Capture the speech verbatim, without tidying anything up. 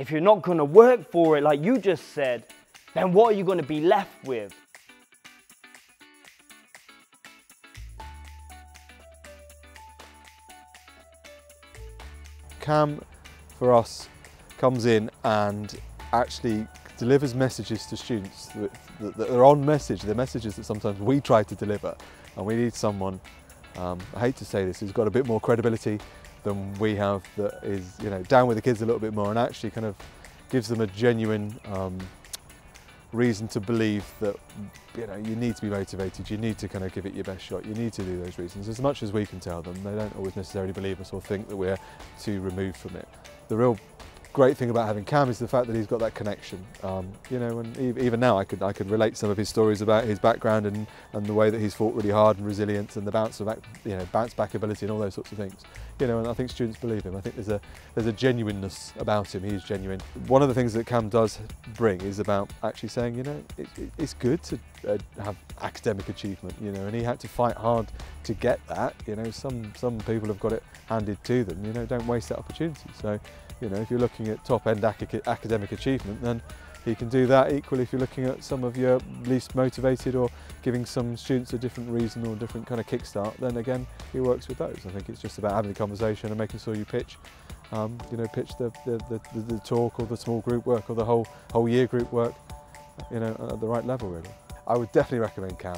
If you're not going to work for it, like you just said, then what are you going to be left with? Cam, for us, comes in and actually delivers messages to students that, that, that are on message. They're messages that sometimes we try to deliver, and we need someone, um, I hate to say this, who's got a bit more credibility than we have, that is, you know, down with the kids a little bit more and actually kind of gives them a genuine um, reason to believe that, you know, you need to be motivated, you need to kind of give it your best shot, you need to do those reasons. As much as we can tell them, they don't always necessarily believe us or think that we're too removed from it. The real great thing about having Cam is the fact that he's got that connection. Um, you know, and even now I could, I could relate some of his stories about his background and, and the way that he's fought really hard and resilience and the bounce, of, you know, bounce back ability and all those sorts of things. You know, and I think students believe him. I think there's a, there's a genuineness about him. He's genuine. One of the things that Cam does bring is about actually saying, you know, it, it, it's good to uh, have academic achievement, you know, and he had to fight hard to get that. You know, some, some people have got it handed to them, you know, don't waste that opportunity. So, you know, if you're looking at top-end ac academic achievement, then he can do that. Equally, if you're looking at some of your least motivated or giving some students a different reason or a different kind of kickstart, then again, he works with those. I think it's just about having the conversation and making sure you pitch, um, you know, pitch the, the, the, the talk or the small group work or the whole, whole year group work, you know, at the right level, really. I would definitely recommend Cam.